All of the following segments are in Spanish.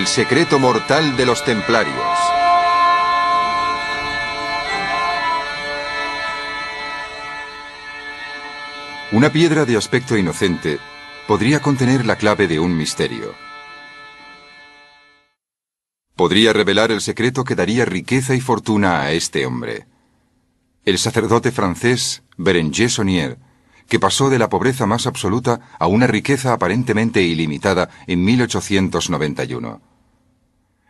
El secreto mortal de los templarios. Una piedra de aspecto inocente podría contener la clave de un misterio. Podría revelar el secreto que daría riqueza y fortuna a este hombre. El sacerdote francés Bérenger Saunière, que pasó de la pobreza más absoluta a una riqueza aparentemente ilimitada en 1891.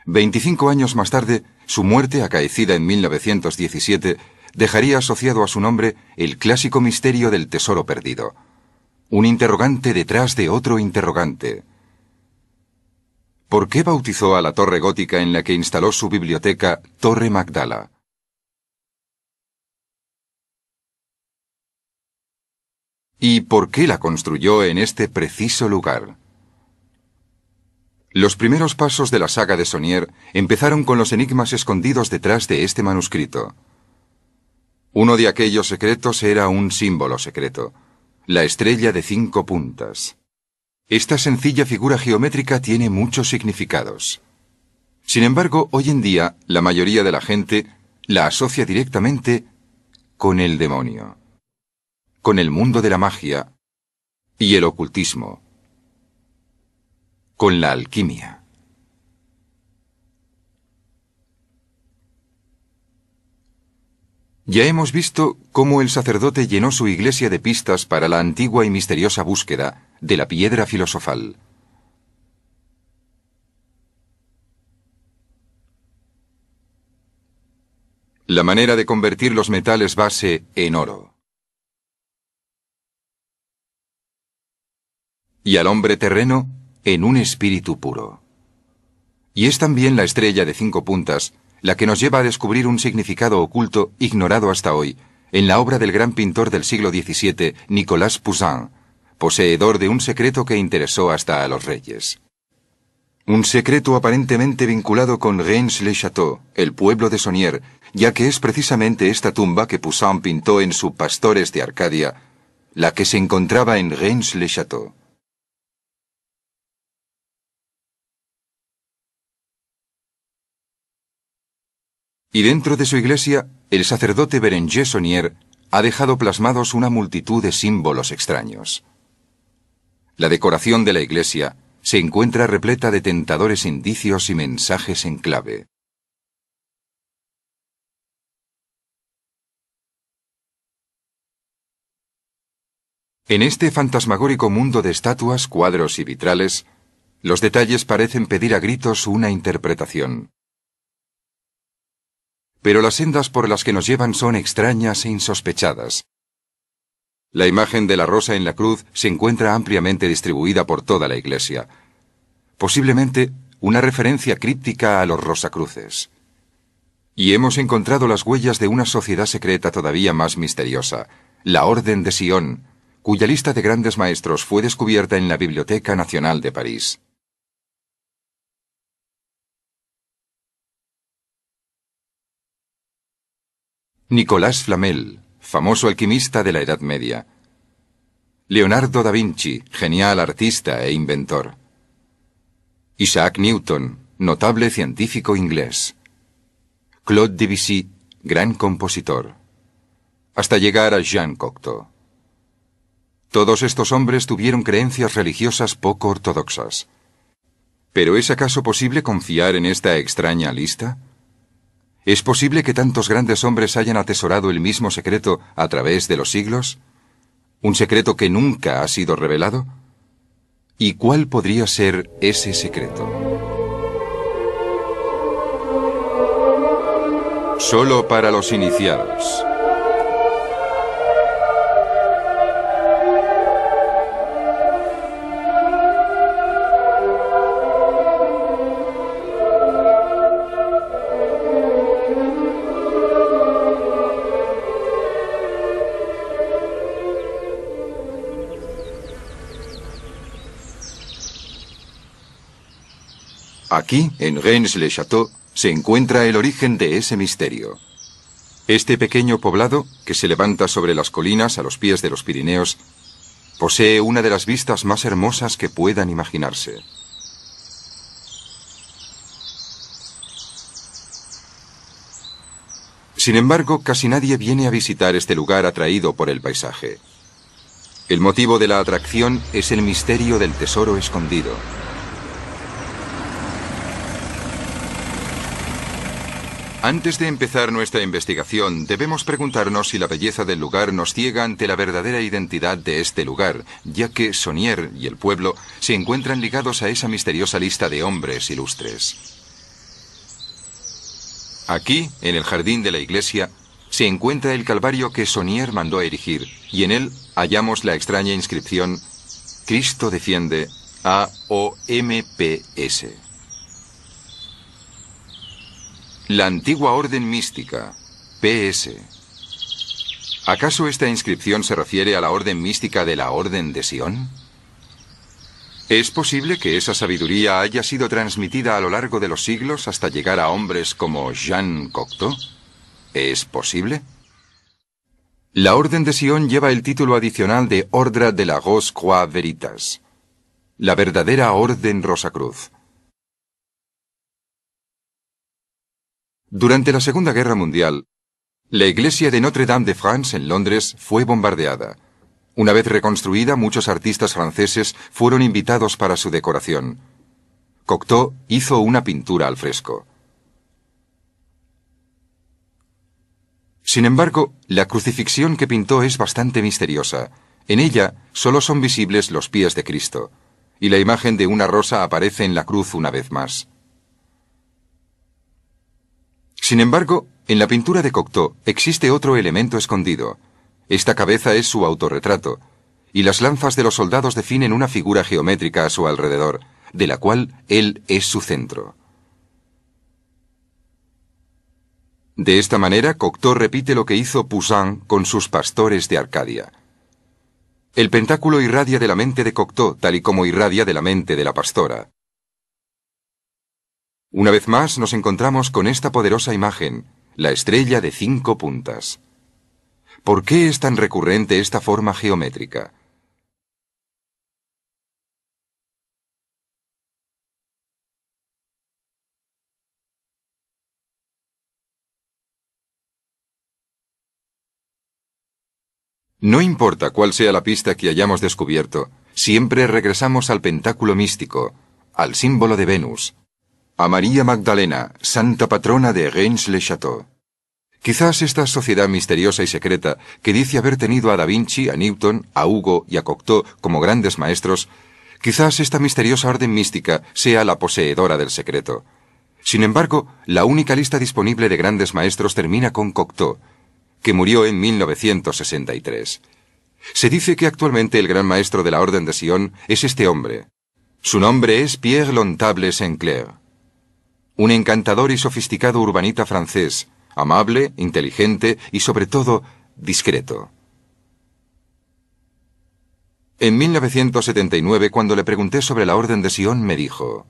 25 años más tarde, su muerte, acaecida en 1917, dejaría asociado a su nombre el clásico misterio del tesoro perdido. Un interrogante detrás de otro interrogante. ¿Por qué bautizó a la torre gótica en la que instaló su biblioteca Torre Magdala? ¿Y por qué la construyó en este preciso lugar? Los primeros pasos de la saga de Saunière empezaron con los enigmas escondidos detrás de este manuscrito. Uno de aquellos secretos era un símbolo secreto, la estrella de 5 puntas. Esta sencilla figura geométrica tiene muchos significados. Sin embargo, hoy en día, la mayoría de la gente la asocia directamente con el demonio, con el mundo de la magia y el ocultismo, con la alquimia. Ya hemos visto cómo el sacerdote llenó su iglesia de pistas para la antigua y misteriosa búsqueda de la piedra filosofal. La manera de convertir los metales base en oro. Y al hombre terreno en un espíritu puro. Y es también la estrella de 5 puntas la que nos lleva a descubrir un significado oculto ignorado hasta hoy en la obra del gran pintor del siglo XVII, Nicolas Poussin, poseedor de un secreto que interesó hasta a los reyes. Un secreto aparentemente vinculado con Rennes-le-Château, el pueblo de Saunière, ya que es precisamente esta tumba que Poussin pintó en su Pastores de Arcadia, la que se encontraba en Rennes-le-Château. Y dentro de su iglesia, el sacerdote Bérenger Saunière ha dejado plasmados una multitud de símbolos extraños. La decoración de la iglesia se encuentra repleta de tentadores indicios y mensajes en clave. En este fantasmagórico mundo de estatuas, cuadros y vitrales, los detalles parecen pedir a gritos una interpretación. Pero las sendas por las que nos llevan son extrañas e insospechadas. La imagen de la rosa en la cruz se encuentra ampliamente distribuida por toda la iglesia, posiblemente una referencia críptica a los rosacruces. Y hemos encontrado las huellas de una sociedad secreta todavía más misteriosa, la Orden de Sion, cuya lista de grandes maestros fue descubierta en la Biblioteca Nacional de París. Nicolás Flamel, famoso alquimista de la Edad Media. Leonardo da Vinci, genial artista e inventor. Isaac Newton, notable científico inglés. Claude Debussy, gran compositor. Hasta llegar a Jean Cocteau. Todos estos hombres tuvieron creencias religiosas poco ortodoxas. ¿Pero es acaso posible confiar en esta extraña lista? ¿Es posible que tantos grandes hombres hayan atesorado el mismo secreto a través de los siglos? ¿Un secreto que nunca ha sido revelado? ¿Y cuál podría ser ese secreto? Solo para los iniciados. Aquí, en Rennes-le-Château, se encuentra el origen de ese misterio. Este pequeño poblado, que se levanta sobre las colinas a los pies de los Pirineos, posee una de las vistas más hermosas que puedan imaginarse. Sin embargo, casi nadie viene a visitar este lugar atraído por el paisaje. El motivo de la atracción es el misterio del tesoro escondido. Antes de empezar nuestra investigación, debemos preguntarnos si la belleza del lugar nos ciega ante la verdadera identidad de este lugar, ya que Saunière y el pueblo se encuentran ligados a esa misteriosa lista de hombres ilustres. Aquí, en el jardín de la iglesia, se encuentra el calvario que Saunière mandó erigir, y en él hallamos la extraña inscripción «Cristo defiende AOMPS». La antigua orden mística, PS. ¿Acaso esta inscripción se refiere a la orden mística de la Orden de Sion? ¿Es posible que esa sabiduría haya sido transmitida a lo largo de los siglos hasta llegar a hombres como Jean Cocteau? ¿Es posible? La Orden de Sion lleva el título adicional de Ordre de la Rose Croix Veritas, la verdadera Orden Rosacruz. Durante la Segunda Guerra Mundial, la iglesia de Notre-Dame de France en Londres fue bombardeada. Una vez reconstruida, muchos artistas franceses fueron invitados para su decoración. Cocteau hizo una pintura al fresco. Sin embargo, la crucifixión que pintó es bastante misteriosa. En ella solo son visibles los pies de Cristo, y la imagen de una rosa aparece en la cruz una vez más. Sin embargo, en la pintura de Cocteau existe otro elemento escondido. Esta cabeza es su autorretrato, y las lanzas de los soldados definen una figura geométrica a su alrededor, de la cual él es su centro. De esta manera, Cocteau repite lo que hizo Poussin con sus Pastores de Arcadia. El pentáculo irradia de la mente de Cocteau, tal y como irradia de la mente de la pastora. Una vez más nos encontramos con esta poderosa imagen, la estrella de 5 puntas. ¿Por qué es tan recurrente esta forma geométrica? No importa cuál sea la pista que hayamos descubierto, siempre regresamos al pentáculo místico, al símbolo de Venus, a María Magdalena, santa patrona de Rennes-le-Château. Quizás esta sociedad misteriosa y secreta, que dice haber tenido a Da Vinci, a Newton, a Hugo y a Cocteau como grandes maestros, quizás esta misteriosa orden mística sea la poseedora del secreto. Sin embargo, la única lista disponible de grandes maestros termina con Cocteau, que murió en 1963. Se dice que actualmente el gran maestro de la Orden de Sion es este hombre. Su nombre es Pierre Lontable Saint-Clair. Un encantador y sofisticado urbanita francés, amable, inteligente y sobre todo discreto. En 1979, cuando le pregunté sobre la Orden de Sion, me dijo: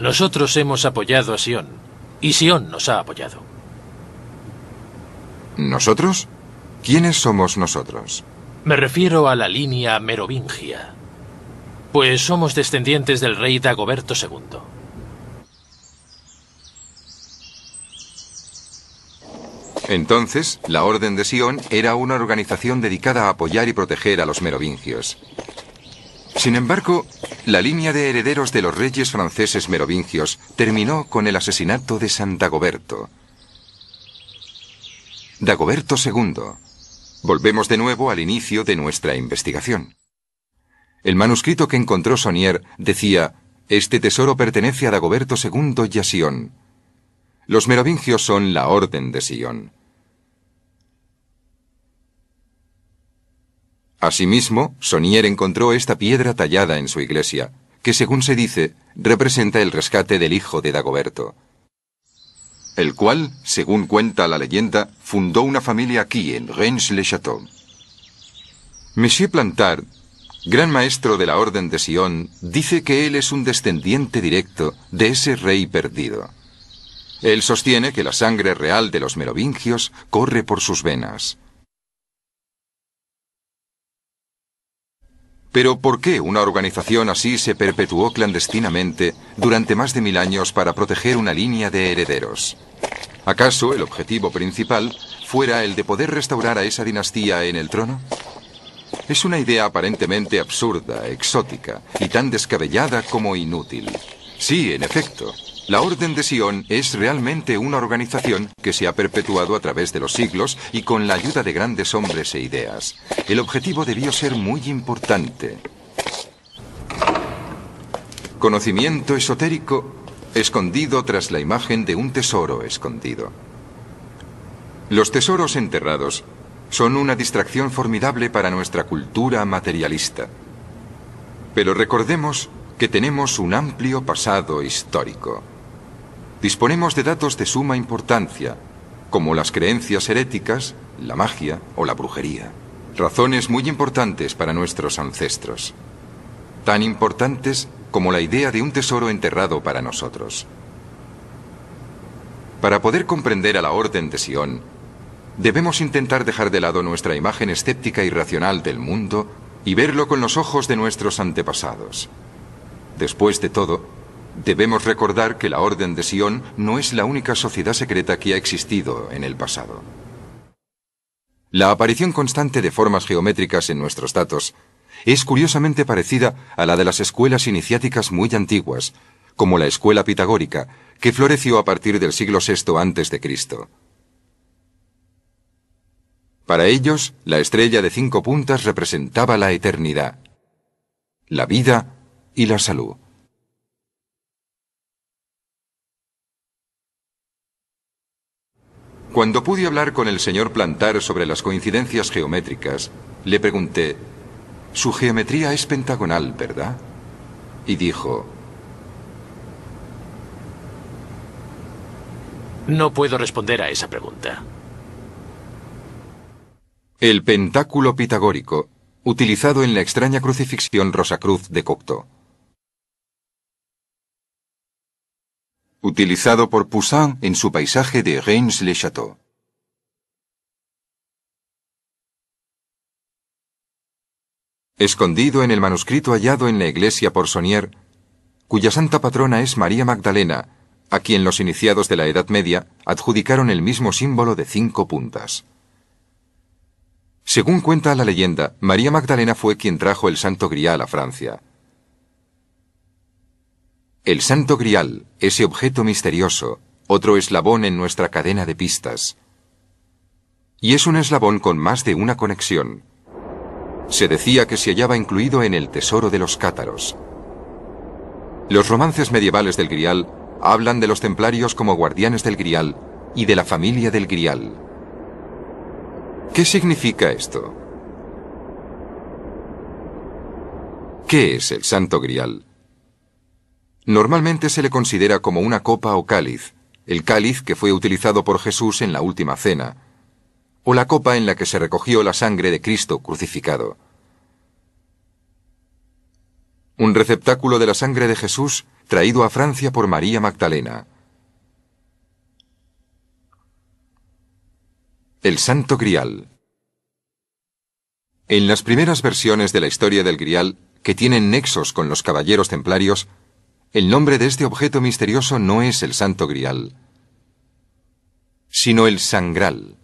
Nosotros hemos apoyado a Sion, y Sion nos ha apoyado. ¿Nosotros? ¿Quiénes somos nosotros? Me refiero a la línea merovingia, pues somos descendientes del rey Dagoberto II. Entonces, la Orden de Sion era una organización dedicada a apoyar y proteger a los merovingios. Sin embargo, la línea de herederos de los reyes franceses merovingios terminó con el asesinato de San Dagoberto. Dagoberto II. Volvemos de nuevo al inicio de nuestra investigación. El manuscrito que encontró Saunière decía: este tesoro pertenece a Dagoberto II y a Sion. Los merovingios son la Orden de Sion. Asimismo, Saunière encontró esta piedra tallada en su iglesia, que según se dice, representa el rescate del hijo de Dagoberto, el cual, según cuenta la leyenda, fundó una familia aquí, en Rennes-le-Château. Monsieur Plantard, gran maestro de la Orden de Sion, dice que él es un descendiente directo de ese rey perdido. Él sostiene que la sangre real de los merovingios corre por sus venas. Pero ¿por qué una organización así se perpetuó clandestinamente durante más de 1000 años para proteger una línea de herederos? ¿Acaso el objetivo principal fuera el de poder restaurar a esa dinastía en el trono? Es una idea aparentemente absurda, exótica y tan descabellada como inútil. Sí, en efecto, la Orden de Sion es realmente una organización que se ha perpetuado a través de los siglos y con la ayuda de grandes hombres e ideas. El objetivo debió ser muy importante. Conocimiento esotérico escondido tras la imagen de un tesoro escondido. Los tesoros enterrados son una distracción formidable para nuestra cultura materialista. Pero recordemos que tenemos un amplio pasado histórico. Disponemos de datos de suma importancia, como las creencias heréticas, la magia o la brujería. Razones muy importantes para nuestros ancestros. Tan importantes como la idea de un tesoro enterrado para nosotros. Para poder comprender a la Orden de Sion, debemos intentar dejar de lado nuestra imagen escéptica y racional del mundo y verlo con los ojos de nuestros antepasados. Después de todo, debemos recordar que la Orden de Sion no es la única sociedad secreta que ha existido en el pasado. La aparición constante de formas geométricas en nuestros datos es curiosamente parecida a la de las escuelas iniciáticas muy antiguas, como la escuela pitagórica, que floreció a partir del siglo VI a.C. Para ellos, la estrella de 5 puntas representaba la eternidad, la vida y la salud. Cuando pude hablar con el señor Plantar sobre las coincidencias geométricas, le pregunté: «Su geometría es pentagonal, ¿verdad?». Y dijo: «No puedo responder a esa pregunta». El pentáculo pitagórico, utilizado en la extraña crucifixión Rosacruz de Cocteau. Utilizado por Poussin en su paisaje de Rennes-le-Château. Escondido en el manuscrito hallado en la iglesia por Saunière, cuya santa patrona es María Magdalena, a quien los iniciados de la Edad Media adjudicaron el mismo símbolo de 5 puntas. Según cuenta la leyenda, María Magdalena fue quien trajo el Santo Grial a Francia. El Santo Grial, ese objeto misterioso, otro eslabón en nuestra cadena de pistas. Y es un eslabón con más de una conexión. Se decía que se hallaba incluido en el tesoro de los cátaros. Los romances medievales del Grial hablan de los templarios como guardianes del Grial y de la familia del Grial. ¿Qué significa esto? ¿Qué es el Santo Grial? Normalmente se le considera como una copa o cáliz, el cáliz que fue utilizado por Jesús en la última cena, o la copa en la que se recogió la sangre de Cristo crucificado. Un receptáculo de la sangre de Jesús traído a Francia por María Magdalena. El Santo Grial. En las primeras versiones de la historia del Grial, que tienen nexos con los caballeros templarios, el nombre de este objeto misterioso no es el Santo Grial, sino el Sangral.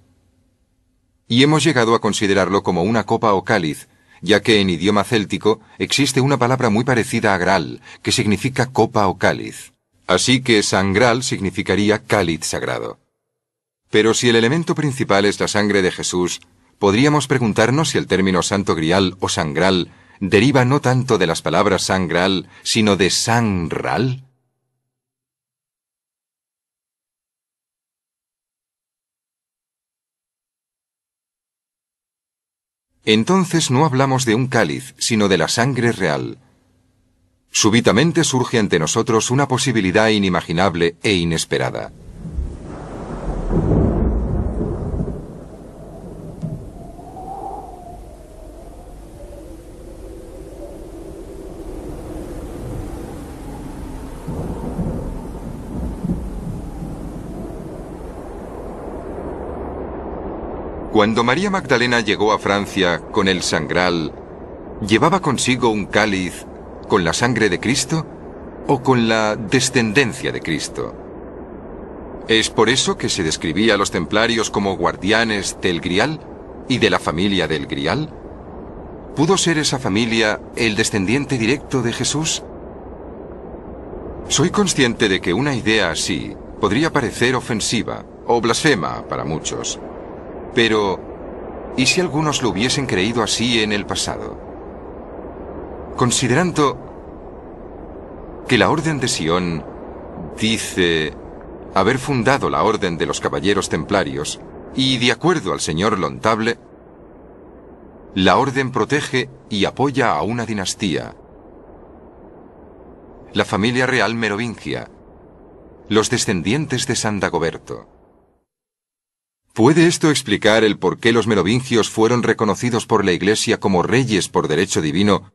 Y hemos llegado a considerarlo como una copa o cáliz, ya que en idioma céltico existe una palabra muy parecida a Graal, que significa copa o cáliz. Así que Sangral significaría cáliz sagrado. Pero si el elemento principal es la sangre de Jesús, podríamos preguntarnos si el término Santo Grial o Sangral deriva no tanto de las palabras Sangral, sino de Sangral. Entonces no hablamos de un cáliz, sino de la sangre real. Súbitamente surge ante nosotros una posibilidad inimaginable e inesperada. Cuando María Magdalena llegó a Francia con el Sangral, ¿llevaba consigo un cáliz con la sangre de Cristo o con la descendencia de Cristo? ¿Es por eso que se describía a los templarios como guardianes del Grial y de la familia del Grial? ¿Pudo ser esa familia el descendiente directo de Jesús? Soy consciente de que una idea así podría parecer ofensiva o blasfema para muchos. Pero, ¿y si algunos lo hubiesen creído así en el pasado? Considerando que la Orden de Sion dice haber fundado la Orden de los Caballeros Templarios y, de acuerdo al señor Lontable, la Orden protege y apoya a una dinastía, la familia real merovingia, los descendientes de San Dagoberto. ¿Puede esto explicar el por qué los merovingios fueron reconocidos por la Iglesia como reyes por derecho divino,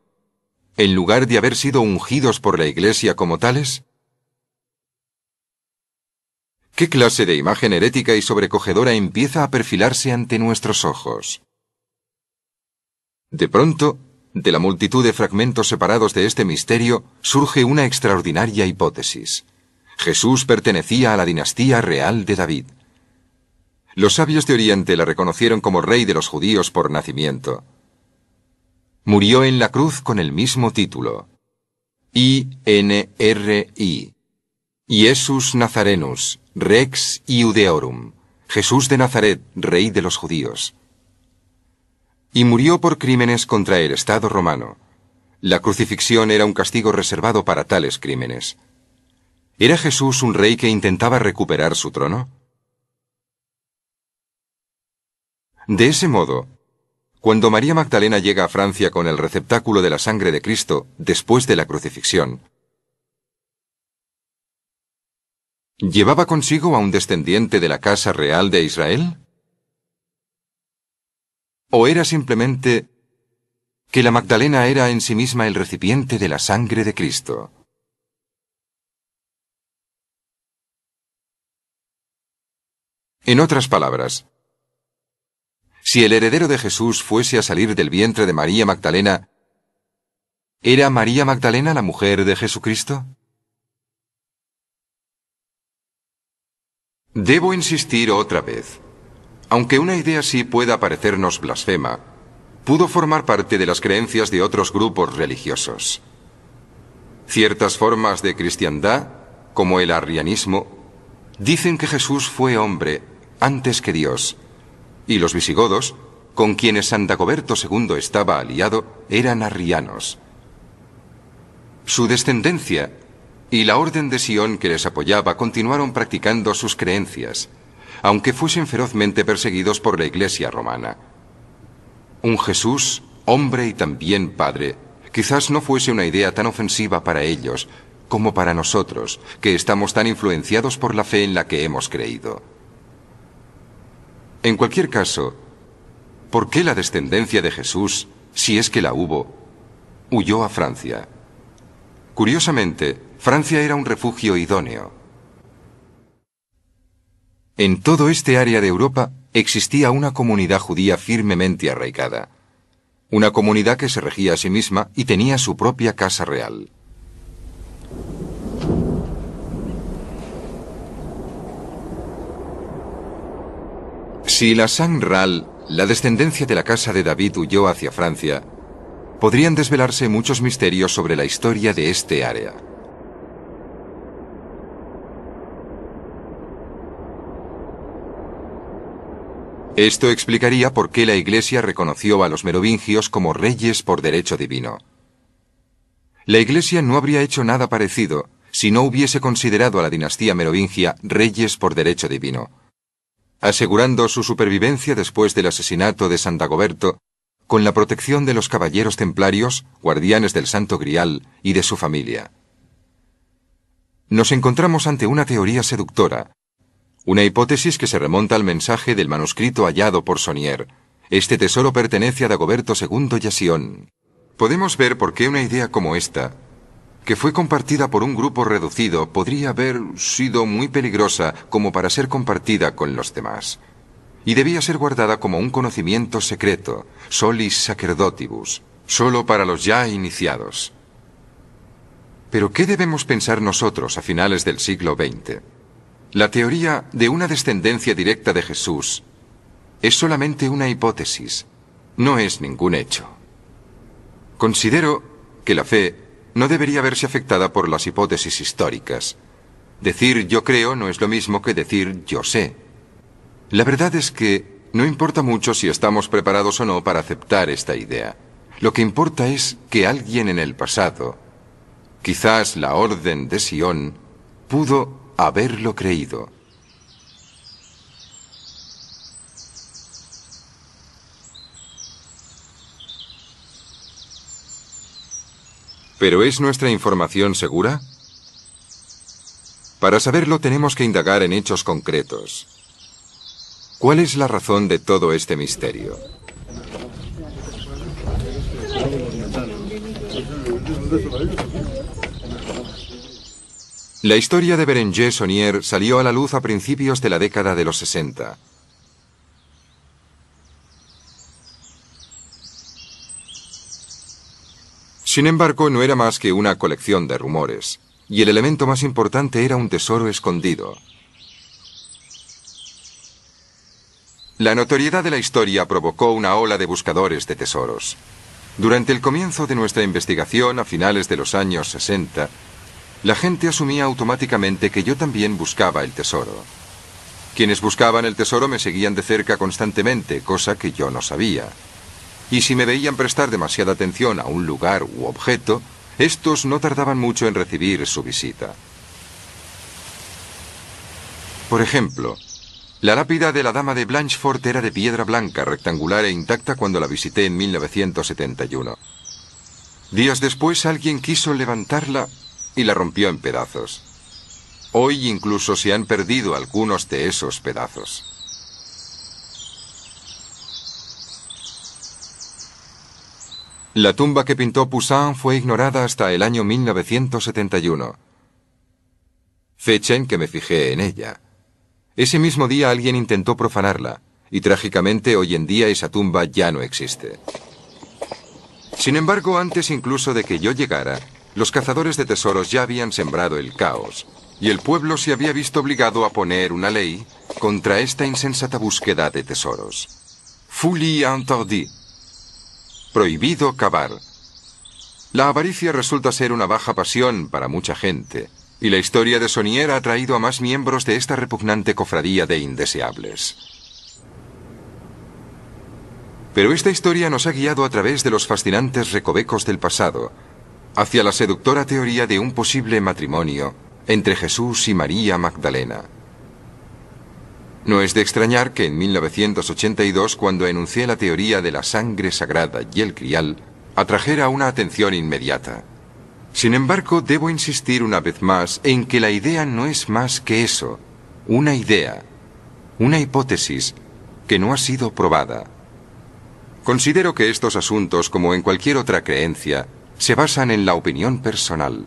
en lugar de haber sido ungidos por la Iglesia como tales? ¿Qué clase de imagen herética y sobrecogedora empieza a perfilarse ante nuestros ojos? De pronto, de la multitud de fragmentos separados de este misterio, surge una extraordinaria hipótesis. Jesús pertenecía a la dinastía real de David. Los sabios de Oriente la reconocieron como rey de los judíos por nacimiento. Murió en la cruz con el mismo título, INRI, Iesus Nazarenus, Rex Iudeorum, Jesús de Nazaret, rey de los judíos. Y murió por crímenes contra el Estado romano. La crucifixión era un castigo reservado para tales crímenes. ¿Era Jesús un rey que intentaba recuperar su trono? De ese modo, cuando María Magdalena llega a Francia con el receptáculo de la sangre de Cristo después de la crucifixión, ¿llevaba consigo a un descendiente de la casa real de Israel? ¿O era simplemente que la Magdalena era en sí misma el recipiente de la sangre de Cristo? En otras palabras, si el heredero de Jesús fuese a salir del vientre de María Magdalena, ¿era María Magdalena la mujer de Jesucristo? Debo insistir otra vez. Aunque una idea así pueda parecernos blasfema, pudo formar parte de las creencias de otros grupos religiosos. Ciertas formas de cristiandad, como el arrianismo, dicen que Jesús fue hombre antes que Dios, y los visigodos, con quienes San Dagoberto II estaba aliado, eran arrianos. Su descendencia y la Orden de Sion que les apoyaba continuaron practicando sus creencias, aunque fuesen ferozmente perseguidos por la Iglesia romana. Un Jesús, hombre y también padre, quizás no fuese una idea tan ofensiva para ellos como para nosotros, que estamos tan influenciados por la fe en la que hemos creído. En cualquier caso, ¿por qué la descendencia de Jesús, si es que la hubo, huyó a Francia? Curiosamente, Francia era un refugio idóneo. En todo este área de Europa existía una comunidad judía firmemente arraigada, una comunidad que se regía a sí misma y tenía su propia casa real. Si la Sangral, la descendencia de la casa de David, huyó hacia Francia, podrían desvelarse muchos misterios sobre la historia de este área. Esto explicaría por qué la Iglesia reconoció a los merovingios como reyes por derecho divino. La Iglesia no habría hecho nada parecido si no hubiese considerado a la dinastía merovingia reyes por derecho divino, asegurando su supervivencia después del asesinato de San Dagoberto con la protección de los caballeros templarios, guardianes del Santo Grial y de su familia. Nos encontramos ante una teoría seductora, una hipótesis que se remonta al mensaje del manuscrito hallado por Saunière. Este tesoro pertenece a Dagoberto II y a Sion. Podemos ver por qué una idea como esta, que fue compartida por un grupo reducido, podría haber sido muy peligrosa como para ser compartida con los demás, y debía ser guardada como un conocimiento secreto, solis sacerdotibus, solo para los ya iniciados. Pero ¿qué debemos pensar nosotros a finales del siglo XX? La teoría de una descendencia directa de Jesús es solamente una hipótesis, no es ningún hecho. Considero que la fe no debería verse afectada por las hipótesis históricas. Decir yo creo no es lo mismo que decir yo sé. La verdad es que no importa mucho si estamos preparados o no para aceptar esta idea. Lo que importa es que alguien en el pasado, quizás la Orden de Sion, pudo haberlo creído. ¿Pero es nuestra información segura? Para saberlo tenemos que indagar en hechos concretos. ¿Cuál es la razón de todo este misterio? La historia de Bérenger Saunière salió a la luz a principios de la década de los 60. Sin embargo, no era más que una colección de rumores, y el elemento más importante era un tesoro escondido. La notoriedad de la historia provocó una ola de buscadores de tesoros. Durante el comienzo de nuestra investigación, a finales de los años 60, la gente asumía automáticamente que yo también buscaba el tesoro. Quienes buscaban el tesoro me seguían de cerca constantemente, cosa que yo no sabía. Y si me veían prestar demasiada atención a un lugar u objeto, estos no tardaban mucho en recibir su visita. Por ejemplo, la lápida de la Dama de Blanchefort era de piedra blanca, rectangular e intacta cuando la visité en 1971. Días después alguien quiso levantarla y la rompió en pedazos. Hoy incluso se han perdido algunos de esos pedazos. La tumba que pintó Poussin fue ignorada hasta el año 1971, fecha en que me fijé en ella. Ese mismo día alguien intentó profanarla, y trágicamente hoy en día esa tumba ya no existe. Sin embargo, antes incluso de que yo llegara, los cazadores de tesoros ya habían sembrado el caos, y el pueblo se había visto obligado a poner una ley contra esta insensata búsqueda de tesoros. Folie interdite. Prohibido cavar. La avaricia resulta ser una baja pasión para mucha gente, y la historia de Saunière ha atraído a más miembros de esta repugnante cofradía de indeseables. Pero esta historia nos ha guiado a través de los fascinantes recovecos del pasado, hacia la seductora teoría de un posible matrimonio entre Jesús y María Magdalena. No es de extrañar que en 1982, cuando enuncié la teoría de la sangre sagrada y el crial, atrajera una atención inmediata. Sin embargo, debo insistir una vez más en que la idea no es más que eso, una idea, una hipótesis que no ha sido probada. Considero que estos asuntos, como en cualquier otra creencia, se basan en la opinión personal.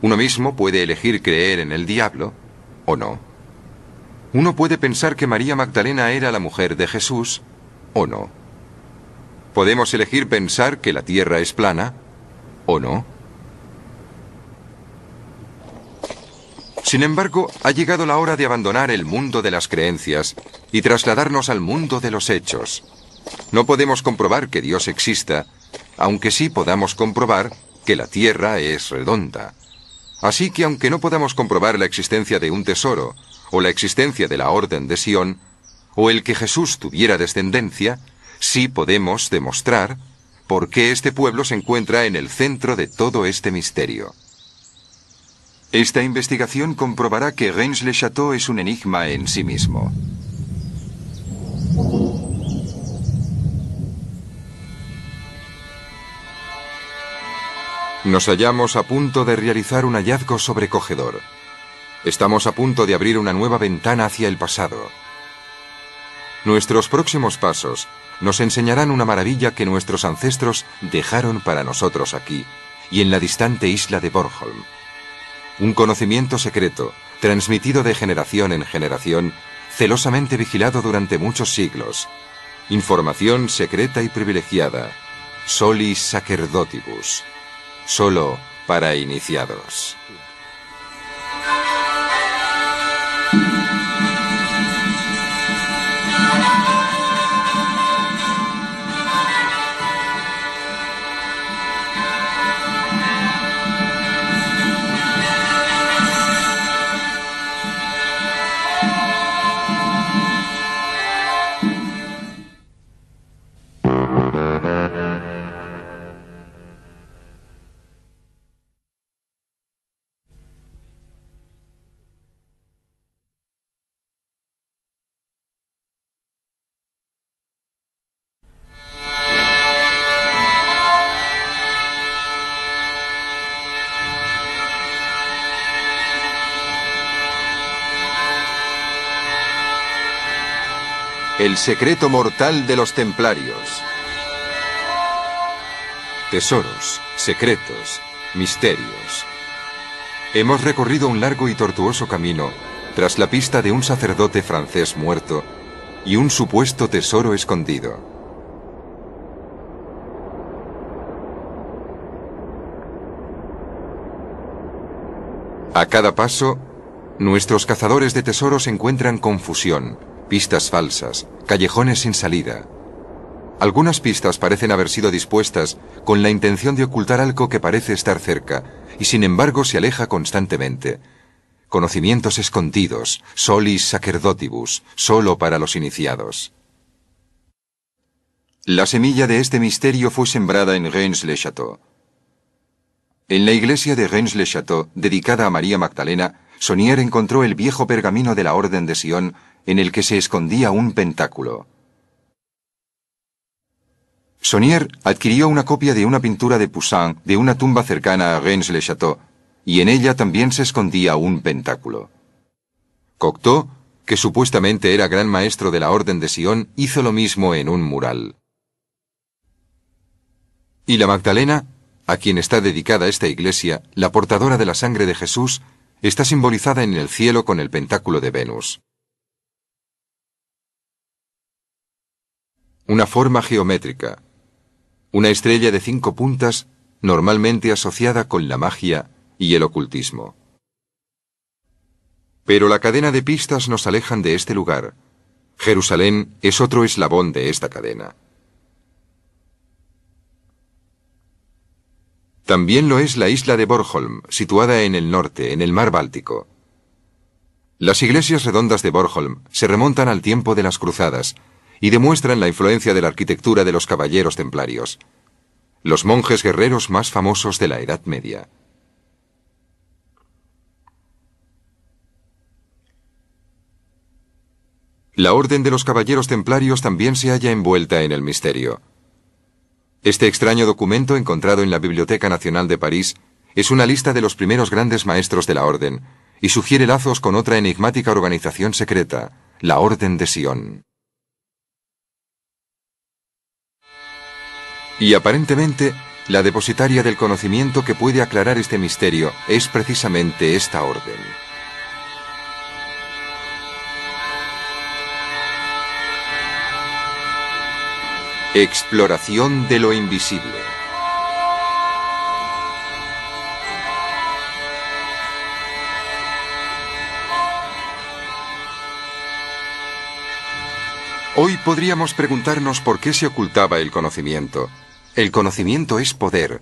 Uno mismo puede elegir creer en el diablo o no. Uno puede pensar que María Magdalena era la mujer de Jesús o no. Podemos elegir pensar que la tierra es plana o no. Sin embargo, ha llegado la hora de abandonar el mundo de las creencias y trasladarnos al mundo de los hechos. No podemos comprobar que Dios exista, aunque sí podamos comprobar que la tierra es redonda. Así que aunque no podamos comprobar la existencia de un tesoro, o la existencia de la Orden de Sion, o el que Jesús tuviera descendencia, sí podemos demostrar por qué este pueblo se encuentra en el centro de todo este misterio. Esta investigación comprobará que Rennes-le-Château es un enigma en sí mismo. Nos hallamos a punto de realizar un hallazgo sobrecogedor. Estamos a punto de abrir una nueva ventana hacia el pasado. Nuestros próximos pasos nos enseñarán una maravilla que nuestros ancestros dejaron para nosotros aquí, y en la distante isla de Bornholm. Un conocimiento secreto, transmitido de generación en generación, celosamente vigilado durante muchos siglos. Información secreta y privilegiada. Solis sacerdotibus. Solo para iniciados. El secreto mortal de los templarios. Tesoros, secretos, misterios. Hemos recorrido un largo y tortuoso camino tras la pista de un sacerdote francés muerto y un supuesto tesoro escondido. A cada paso, nuestros cazadores de tesoros encuentran confusión, pistas falsas, callejones sin salida. Algunas pistas parecen haber sido dispuestas con la intención de ocultar algo que parece estar cerca, y sin embargo se aleja constantemente. Conocimientos escondidos, solis sacerdotibus, solo para los iniciados. La semilla de este misterio fue sembrada en Rennes-le-Château. En la iglesia de Rennes-le-Château, dedicada a María Magdalena, Saunière encontró el viejo pergamino de la Orden de Sion, en el que se escondía un pentáculo. Saunière adquirió una copia de una pintura de Poussin de una tumba cercana a Rennes-le-Château, y en ella también se escondía un pentáculo. Cocteau, que supuestamente era gran maestro de la Orden de Sion, hizo lo mismo en un mural. Y la Magdalena, a quien está dedicada esta iglesia, la portadora de la sangre de Jesús, está simbolizada en el cielo con el pentáculo de Venus. Una forma geométrica, una estrella de 5 puntas, normalmente asociada con la magia y el ocultismo. Pero la cadena de pistas nos alejan de este lugar. Jerusalén es otro eslabón de esta cadena. También lo es la isla de Bornholm, situada en el norte, en el mar Báltico. Las iglesias redondas de Bornholm se remontan al tiempo de las cruzadas y demuestran la influencia de la arquitectura de los caballeros templarios, los monjes guerreros más famosos de la Edad Media. La orden de los caballeros templarios también se halla envuelta en el misterio. Este extraño documento, encontrado en la Biblioteca Nacional de París, es una lista de los primeros grandes maestros de la Orden y sugiere lazos con otra enigmática organización secreta, la Orden de Sion. Y aparentemente, la depositaria del conocimiento que puede aclarar este misterio es precisamente esta orden. Exploración de lo invisible. Hoy podríamos preguntarnos por qué se ocultaba el conocimiento. El conocimiento es poder,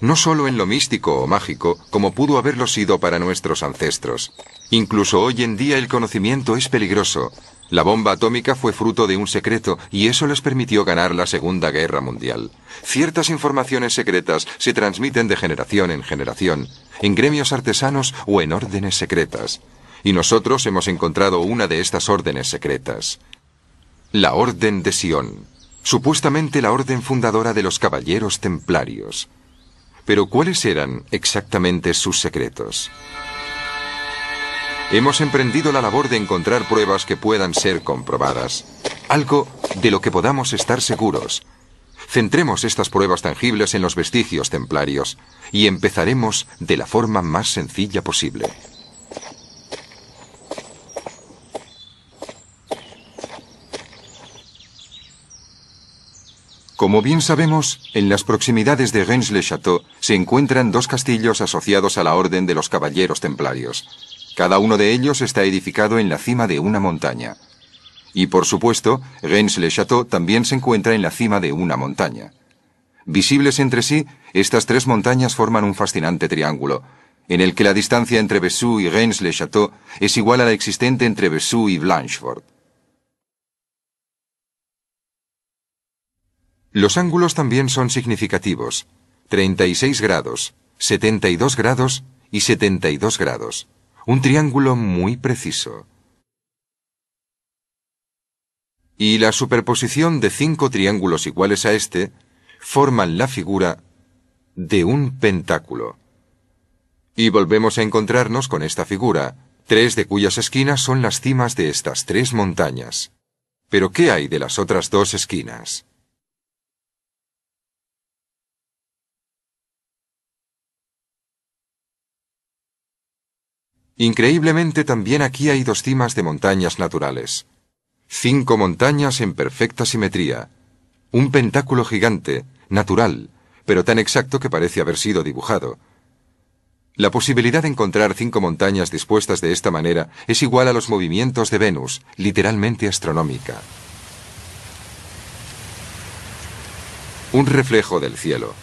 no solo en lo místico o mágico, como pudo haberlo sido para nuestros ancestros. Incluso hoy en día el conocimiento es peligroso. La bomba atómica fue fruto de un secreto y eso les permitió ganar la Segunda Guerra Mundial. Ciertas informaciones secretas se transmiten de generación en generación, en gremios artesanos o en órdenes secretas. Y nosotros hemos encontrado una de estas órdenes secretas. La Orden de Sion, supuestamente la orden fundadora de los Caballeros Templarios. Pero ¿cuáles eran exactamente sus secretos? Hemos emprendido la labor de encontrar pruebas que puedan ser comprobadas, algo de lo que podamos estar seguros. Centremos estas pruebas tangibles en los vestigios templarios y empezaremos de la forma más sencilla posible. Como bien sabemos, en las proximidades de Rennes-le-Château se encuentran dos castillos asociados a la Orden de los Caballeros Templarios. Cada uno de ellos está edificado en la cima de una montaña. Y por supuesto, Rennes-le-Château también se encuentra en la cima de una montaña. Visibles entre sí, estas tres montañas forman un fascinante triángulo, en el que la distancia entre Vesú y Rennes-le-Château es igual a la existente entre Vesú y Blanchefort. Los ángulos también son significativos: 36 grados, 72 grados y 72 grados. Un triángulo muy preciso. Y la superposición de 5 triángulos iguales a este forman la figura de un pentáculo. Y volvemos a encontrarnos con esta figura, 3 de cuyas esquinas son las cimas de estas 3 montañas. Pero ¿qué hay de las otras dos esquinas? Increíblemente, también aquí hay dos cimas de montañas naturales. 5 montañas en perfecta simetría. Un pentáculo gigante, natural, pero tan exacto que parece haber sido dibujado. La posibilidad de encontrar 5 montañas dispuestas de esta manera es igual a los movimientos de Venus, literalmente astronómica. Un reflejo del cielo.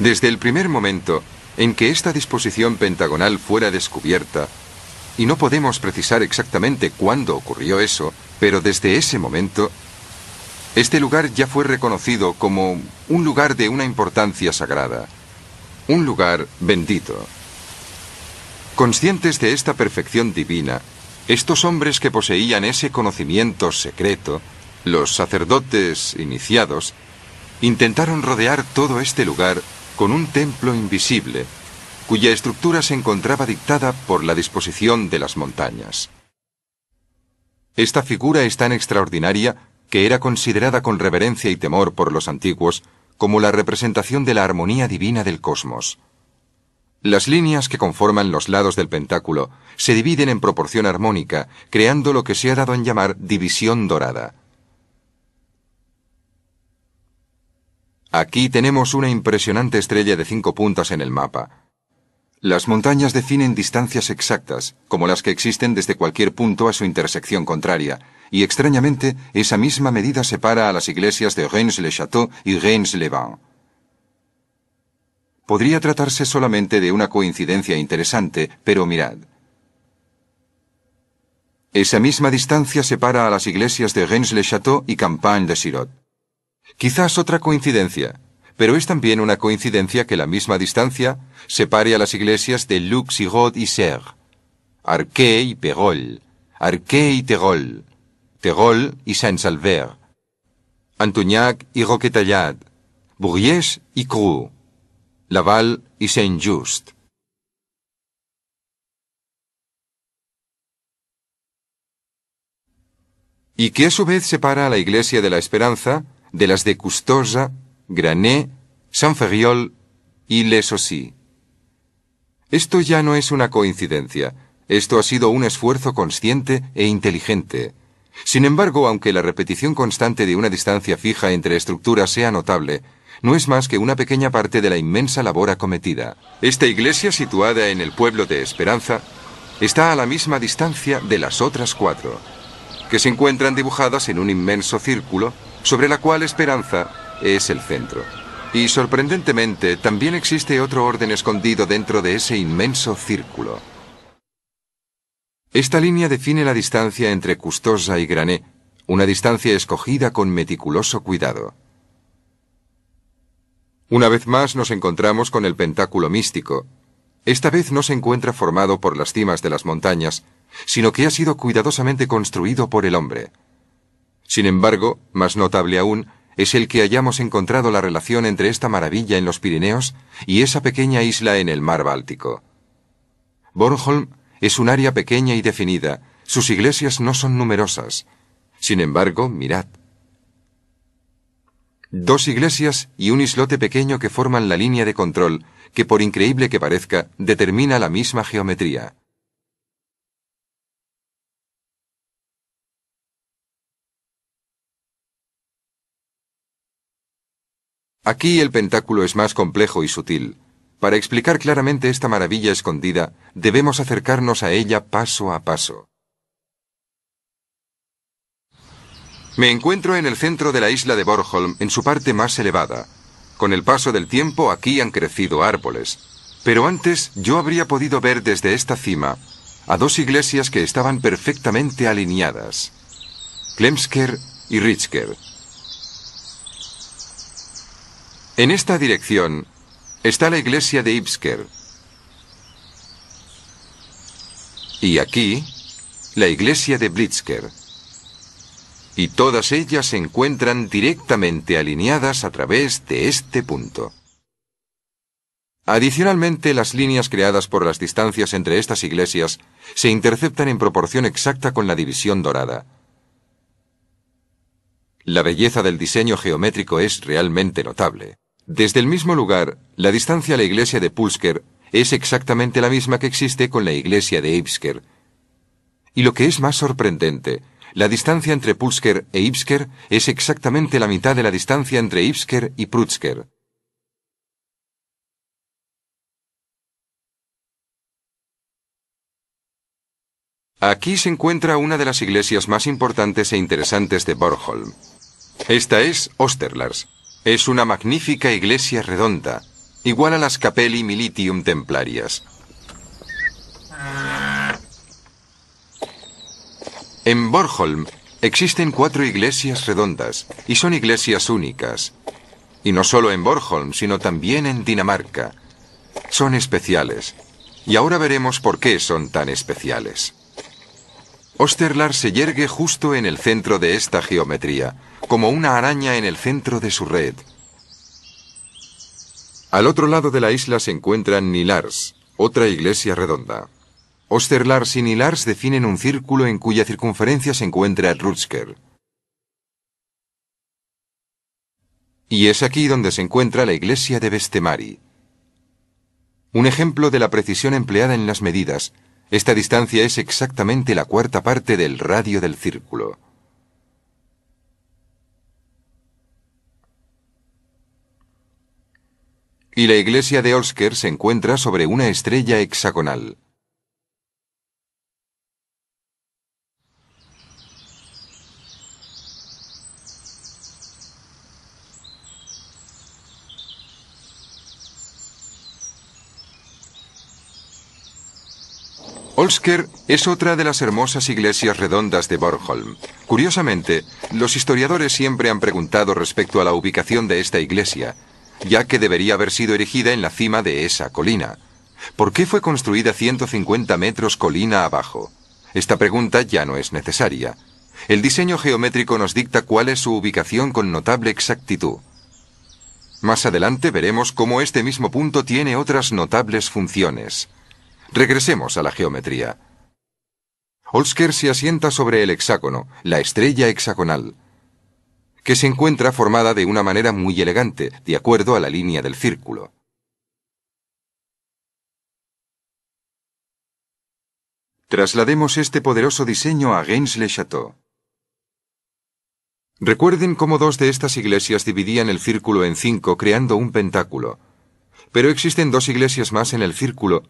Desde el primer momento en que esta disposición pentagonal fuera descubierta, y no podemos precisar exactamente cuándo ocurrió eso, pero desde ese momento, este lugar ya fue reconocido como un lugar de una importancia sagrada, un lugar bendito. Conscientes de esta perfección divina, estos hombres que poseían ese conocimiento secreto, los sacerdotes iniciados, intentaron rodear todo este lugar con un templo invisible, cuya estructura se encontraba dictada por la disposición de las montañas. Esta figura es tan extraordinaria que era considerada con reverencia y temor por los antiguos como la representación de la armonía divina del cosmos. Las líneas que conforman los lados del pentáculo se dividen en proporción armónica, creando lo que se ha dado en llamar división dorada. Aquí tenemos una impresionante estrella de 5 puntas en el mapa. Las montañas definen distancias exactas, como las que existen desde cualquier punto a su intersección contraria, y extrañamente esa misma medida separa a las iglesias de Rennes-le-Château y Rennes-le-Bain. Podría tratarse solamente de una coincidencia interesante, pero mirad. Esa misma distancia separa a las iglesias de Rennes-le-Château y Campagne-de-Sirot. Quizás otra coincidencia, pero es también una coincidencia que la misma distancia separe a las iglesias de Luc-Sirot y Serres, Arqué y Perol, Arqué y Terol, Terol y Saint-Salvert, Antugnac y Roquetallade, Bourriès y Crou, Laval y Saint-Just. Y que a su vez separa a la iglesia de la Esperanza de las de Custosa, Grané, Saint-Ferriol y Les Aussi. Esto ya no es una coincidencia, esto ha sido un esfuerzo consciente e inteligente. Sin embargo, aunque la repetición constante de una distancia fija entre estructuras sea notable, no es más que una pequeña parte de la inmensa labor acometida. Esta iglesia, situada en el pueblo de Esperanza, está a la misma distancia de las otras 4, que se encuentran dibujadas en un inmenso círculo, sobre la cual Esperanza es el centro. Y sorprendentemente, también existe otro orden escondido dentro de ese inmenso círculo. Esta línea define la distancia entre Custosa y Grané, una distancia escogida con meticuloso cuidado. Una vez más nos encontramos con el pentáculo místico. Esta vez no se encuentra formado por las cimas de las montañas, sino que ha sido cuidadosamente construido por el hombre. Sin embargo, más notable aún, es el que hayamos encontrado la relación entre esta maravilla en los Pirineos y esa pequeña isla en el mar Báltico. Bornholm es un área pequeña y definida, sus iglesias no son numerosas. Sin embargo, mirad. 2 iglesias y un islote pequeño que forman la línea de control, que por increíble que parezca, determina la misma geometría. Aquí el pentáculo es más complejo y sutil. Para explicar claramente esta maravilla escondida, debemos acercarnos a ella paso a paso. Me encuentro en el centro de la isla de Bornholm, en su parte más elevada. Con el paso del tiempo aquí han crecido árboles, pero antes yo habría podido ver desde esta cima a 2 iglesias que estaban perfectamente alineadas, Klemsker y Rutsker. En esta dirección está la iglesia de Ipsker y aquí la iglesia de Blitzker, y todas ellas se encuentran directamente alineadas a través de este punto. Adicionalmente, las líneas creadas por las distancias entre estas iglesias se interceptan en proporción exacta con la división dorada. La belleza del diseño geométrico es realmente notable. Desde el mismo lugar, la distancia a la iglesia de Pulsker es exactamente la misma que existe con la iglesia de Ipsker. Y lo que es más sorprendente, la distancia entre Pulsker e Ipsker es exactamente la mitad de la distancia entre Ipsker y Rutsker. Aquí se encuentra una de las iglesias más importantes e interesantes de Bornholm. Esta es Osterlars. Es una magnífica iglesia redonda, igual a las Capelli Militium Templarias. En Bornholm existen 4 iglesias redondas, y son iglesias únicas. Y no solo en Bornholm, sino también en Dinamarca. Son especiales. Y ahora veremos por qué son tan especiales. Osterlars se yergue justo en el centro de esta geometría, como una araña en el centro de su red. Al otro lado de la isla se encuentran Nylars, otra iglesia redonda. Osterlars y Nylars definen un círculo en cuya circunferencia se encuentra Rutsker. Y es aquí donde se encuentra la iglesia de Vestemari. Un ejemplo de la precisión empleada en las medidas. Esta distancia es exactamente la 1/4 parte del radio del círculo. Y la iglesia de Olsker se encuentra sobre una estrella hexagonal. Olsker es otra de las hermosas iglesias redondas de Bornholm. Curiosamente, los historiadores siempre han preguntado respecto a la ubicación de esta iglesia, ya que debería haber sido erigida en la cima de esa colina. ¿Por qué fue construida 150 metros colina abajo? Esta pregunta ya no es necesaria. El diseño geométrico nos dicta cuál es su ubicación con notable exactitud. Más adelante veremos cómo este mismo punto tiene otras notables funciones. Regresemos a la geometría. Olsker se asienta sobre el hexágono, la estrella hexagonal, que se encuentra formada de una manera muy elegante, de acuerdo a la línea del círculo. Traslademos este poderoso diseño a Rennes-le-Château. Recuerden cómo 2 de estas iglesias dividían el círculo en 5, creando un pentáculo. Pero existen 2 iglesias más en el círculo,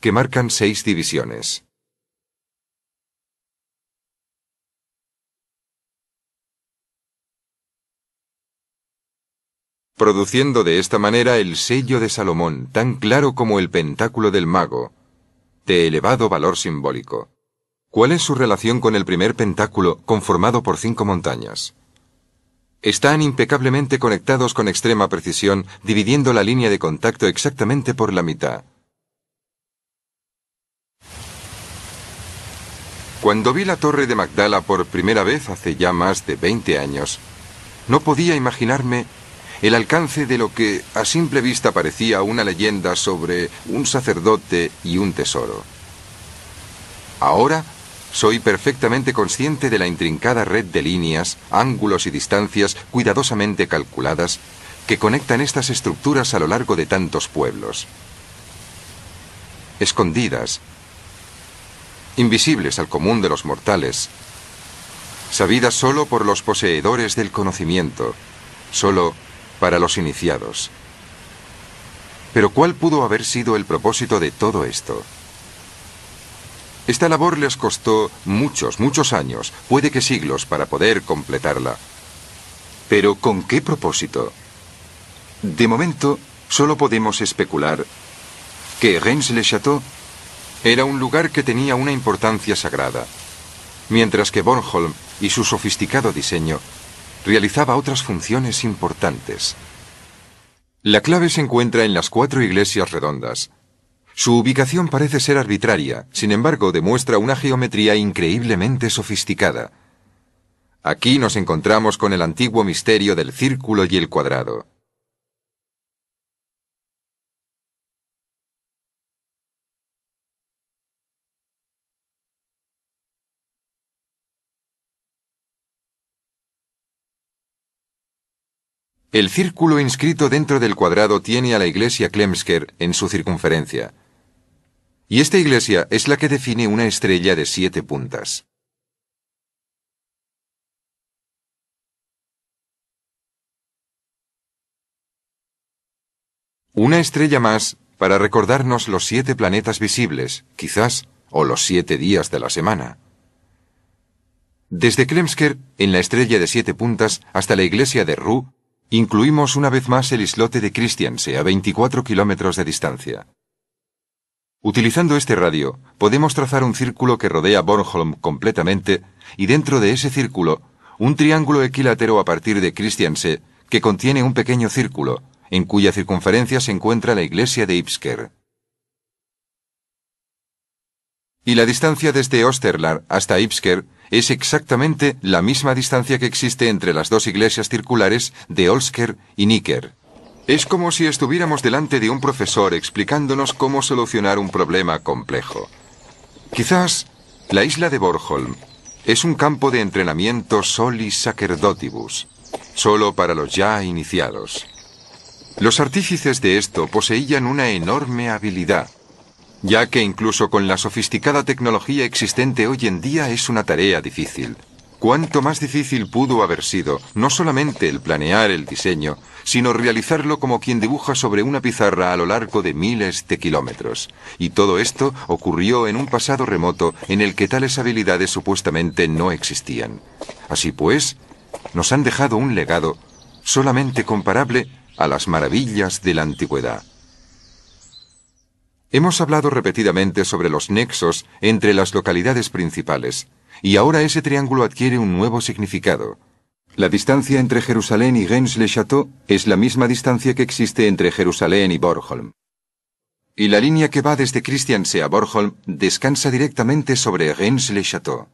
que marcan 6 divisiones. Produciendo de esta manera el sello de Salomón, tan claro como el pentáculo del mago, de elevado valor simbólico. ¿Cuál es su relación con el primer pentáculo, conformado por 5 montañas? Están impecablemente conectados con extrema precisión, dividiendo la línea de contacto exactamente por la mitad. Cuando vi la Torre de Magdala por primera vez hace ya más de 20 años, no podía imaginarme el alcance de lo que a simple vista parecía una leyenda sobre un sacerdote y un tesoro. Ahora soy perfectamente consciente de la intrincada red de líneas, ángulos y distancias cuidadosamente calculadas que conectan estas estructuras a lo largo de tantos pueblos. Escondidas, invisibles al común de los mortales, sabidas solo por los poseedores del conocimiento, solo para los iniciados. Pero ¿cuál pudo haber sido el propósito de todo esto? Esta labor les costó muchos años, puede que siglos, para poder completarla. Pero ¿con qué propósito? De momento, solo podemos especular que Rennes-le-Château era un lugar que tenía una importancia sagrada, mientras que Bornholm y su sofisticado diseño realizaba otras funciones importantes. La clave se encuentra en las 4 iglesias redondas. Su ubicación parece ser arbitraria, sin embargo, demuestra una geometría increíblemente sofisticada. Aquí nos encontramos con el antiguo misterio del círculo y el cuadrado. El círculo inscrito dentro del cuadrado tiene a la iglesia Klemsker en su circunferencia. Y esta iglesia es la que define una estrella de 7 puntas. Una estrella más para recordarnos los 7 planetas visibles, quizás, o los 7 días de la semana. Desde Klemsker, en la estrella de 7 puntas, hasta la iglesia de Rue, incluimos una vez más el islote de Christianse, a 24 kilómetros de distancia. Utilizando este radio, podemos trazar un círculo que rodea Bornholm completamente, y dentro de ese círculo, un triángulo equilátero a partir de Christianse, que contiene un pequeño círculo, en cuya circunferencia se encuentra la iglesia de Ipsker. Y la distancia desde Osterlars hasta Ipsker es exactamente la misma distancia que existe entre las 2 iglesias circulares de Olsker y Níker. Es como si estuviéramos delante de un profesor explicándonos cómo solucionar un problema complejo. Quizás la isla de Bornholm es un campo de entrenamiento solis sacerdotibus, solo para los ya iniciados. Los artífices de esto poseían una enorme habilidad, ya que incluso con la sofisticada tecnología existente hoy en día es una tarea difícil. Cuánto más difícil pudo haber sido no solamente el planear el diseño, sino realizarlo como quien dibuja sobre una pizarra a lo largo de miles de kilómetros. Y todo esto ocurrió en un pasado remoto en el que tales habilidades supuestamente no existían. Así pues, nos han dejado un legado solamente comparable a las maravillas de la antigüedad. Hemos hablado repetidamente sobre los nexos entre las localidades principales, y ahora ese triángulo adquiere un nuevo significado. La distancia entre Jerusalén y Rennes-le-Château es la misma distancia que existe entre Jerusalén y Bornholm. Y la línea que va desde Christianse a Bornholm descansa directamente sobre Rennes-le-Château.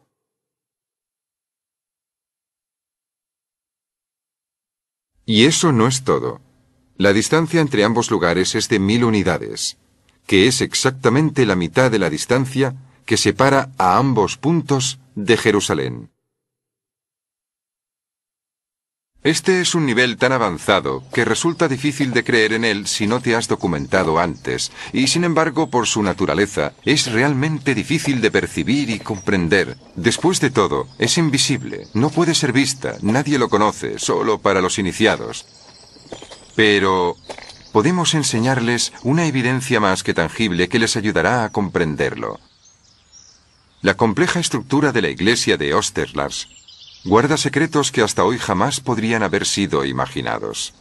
Y eso no es todo. La distancia entre ambos lugares es de 1000 unidades, que es exactamente la mitad de la distancia que separa a ambos puntos de Jerusalén. Este es un nivel tan avanzado que resulta difícil de creer en él si no te has documentado antes, y sin embargo, por su naturaleza, es realmente difícil de percibir y comprender. Después de todo, es invisible, no puede ser vista, nadie lo conoce, solo para los iniciados. Pero podemos enseñarles una evidencia más que tangible que les ayudará a comprenderlo. La compleja estructura de la iglesia de Osterlars guarda secretos que hasta hoy jamás podrían haber sido imaginados.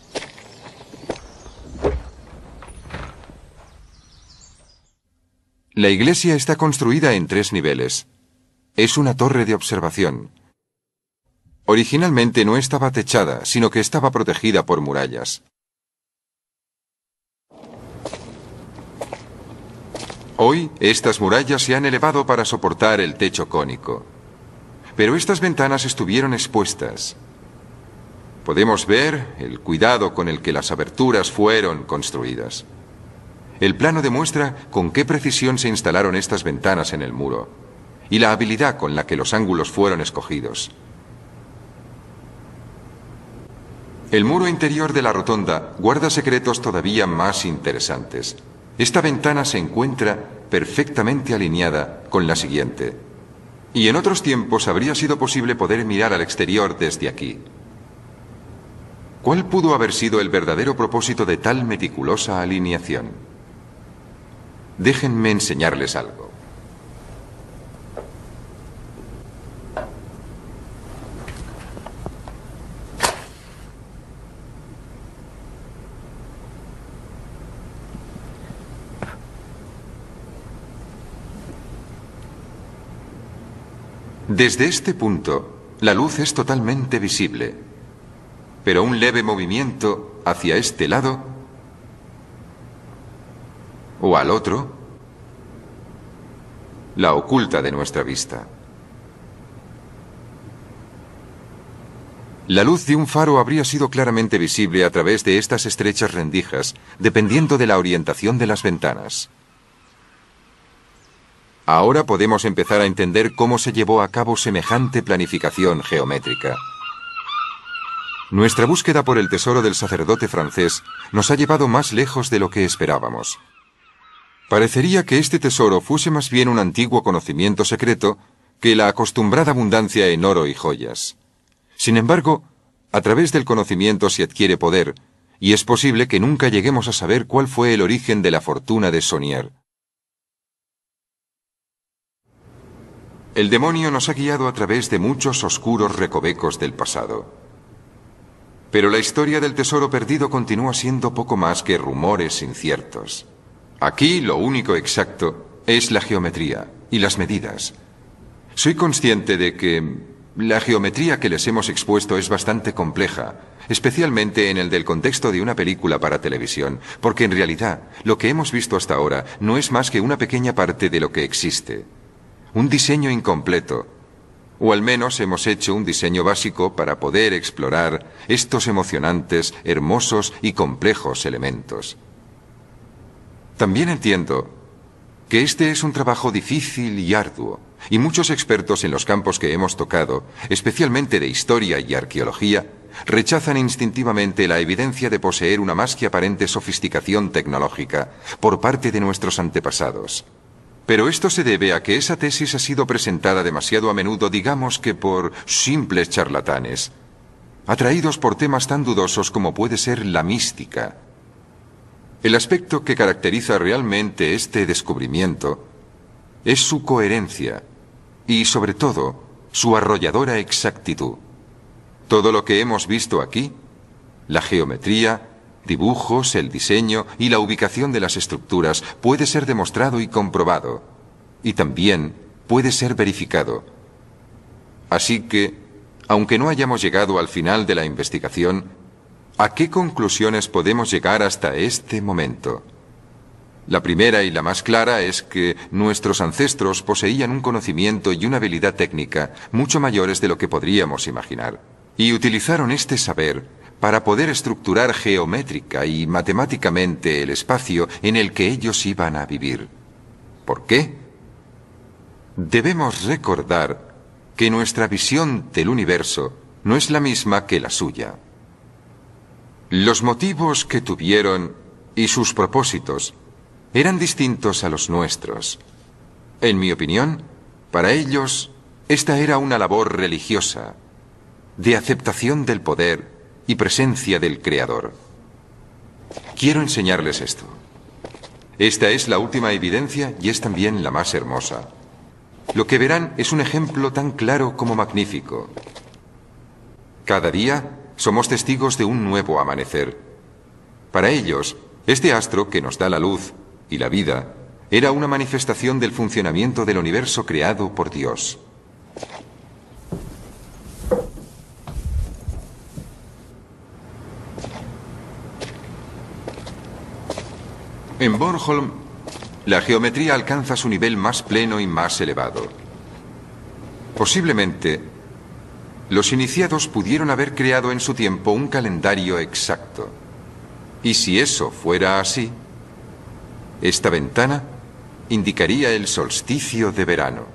La iglesia está construida en 3 niveles. Es una torre de observación. Originalmente no estaba techada, sino que estaba protegida por murallas. Hoy, estas murallas se han elevado para soportar el techo cónico. Pero estas ventanas estuvieron expuestas. Podemos ver el cuidado con el que las aberturas fueron construidas. El plano demuestra con qué precisión se instalaron estas ventanas en el muro y la habilidad con la que los ángulos fueron escogidos. El muro interior de la rotonda guarda secretos todavía más interesantes. Esta ventana se encuentra perfectamente alineada con la siguiente. Y en otros tiempos habría sido posible poder mirar al exterior desde aquí. ¿Cuál pudo haber sido el verdadero propósito de tal meticulosa alineación? Déjenme enseñarles algo. Desde este punto, la luz es totalmente visible, pero un leve movimiento hacia este lado o al otro la oculta de nuestra vista. La luz de un faro habría sido claramente visible a través de estas estrechas rendijas, dependiendo de la orientación de las ventanas. Ahora podemos empezar a entender cómo se llevó a cabo semejante planificación geométrica. Nuestra búsqueda por el tesoro del sacerdote francés nos ha llevado más lejos de lo que esperábamos. Parecería que este tesoro fuese más bien un antiguo conocimiento secreto que la acostumbrada abundancia en oro y joyas. Sin embargo, a través del conocimiento se adquiere poder, y es posible que nunca lleguemos a saber cuál fue el origen de la fortuna de Saunière. El demonio nos ha guiado a través de muchos oscuros recovecos del pasado. Pero la historia del tesoro perdido continúa siendo poco más que rumores inciertos. Aquí lo único exacto es la geometría y las medidas. Soy consciente de que la geometría que les hemos expuesto es bastante compleja, especialmente en el del contexto de una película para televisión, porque en realidad lo que hemos visto hasta ahora no es más que una pequeña parte de lo que existe. Un diseño incompleto, o al menos hemos hecho un diseño básico para poder explorar estos emocionantes, hermosos y complejos elementos. También entiendo que este es un trabajo difícil y arduo, y muchos expertos en los campos que hemos tocado, especialmente de historia y arqueología, rechazan instintivamente la evidencia de poseer una más que aparente sofisticación tecnológica por parte de nuestros antepasados. Pero esto se debe a que esa tesis ha sido presentada demasiado a menudo, digamos que por simples charlatanes, atraídos por temas tan dudosos como puede ser la mística. El aspecto que caracteriza realmente este descubrimiento es su coherencia y, sobre todo, su arrolladora exactitud. Todo lo que hemos visto aquí, la geometría, dibujos, el diseño y la ubicación de las estructuras puede ser demostrado y comprobado, y también puede ser verificado. Así que, aunque no hayamos llegado al final de la investigación, ¿a qué conclusiones podemos llegar hasta este momento? La primera y la más clara es que nuestros ancestros poseían un conocimiento y una habilidad técnica mucho mayores de lo que podríamos imaginar, y utilizaron este saber para poder estructurar geométrica y matemáticamente el espacio en el que ellos iban a vivir. ¿Por qué? Debemos recordar que nuestra visión del universo no es la misma que la suya. Los motivos que tuvieron y sus propósitos eran distintos a los nuestros. En mi opinión, para ellos, esta era una labor religiosa, de aceptación del poder y presencia del Creador. Quiero enseñarles esto. Esta es la última evidencia y es también la más hermosa. Lo que verán es un ejemplo tan claro como magnífico. Cada día somos testigos de un nuevo amanecer. Para ellos, este astro que nos da la luz y la vida era una manifestación del funcionamiento del universo creado por Dios. En Bornholm, la geometría alcanza su nivel más pleno y más elevado. Posiblemente, los iniciados pudieron haber creado en su tiempo un calendario exacto. Y si eso fuera así, esta ventana indicaría el solsticio de verano.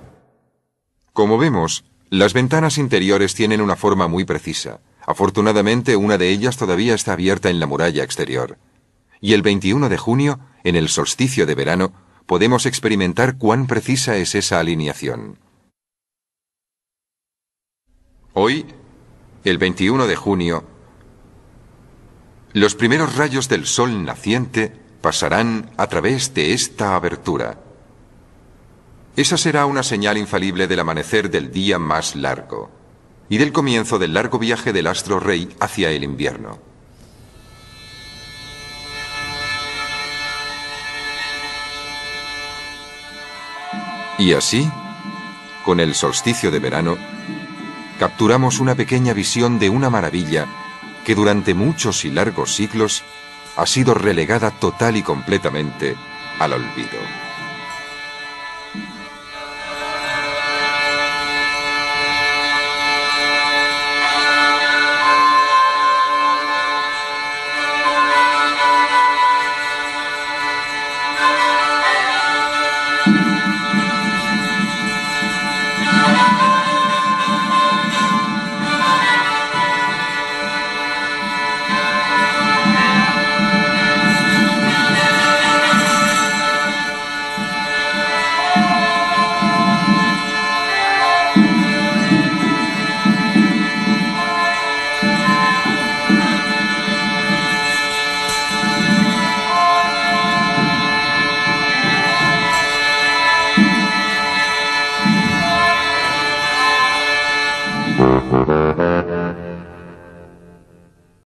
Como vemos, las ventanas interiores tienen una forma muy precisa. Afortunadamente, una de ellas todavía está abierta en la muralla exterior. Y el 21 de junio, en el solsticio de verano, podemos experimentar cuán precisa es esa alineación. Hoy, el 21 de junio, los primeros rayos del sol naciente pasarán a través de esta abertura. Esa será una señal infalible del amanecer del día más largo y del comienzo del largo viaje del astro rey hacia el invierno. Y así, con el solsticio de verano, capturamos una pequeña visión de una maravilla que durante muchos y largos siglos ha sido relegada total y completamente al olvido.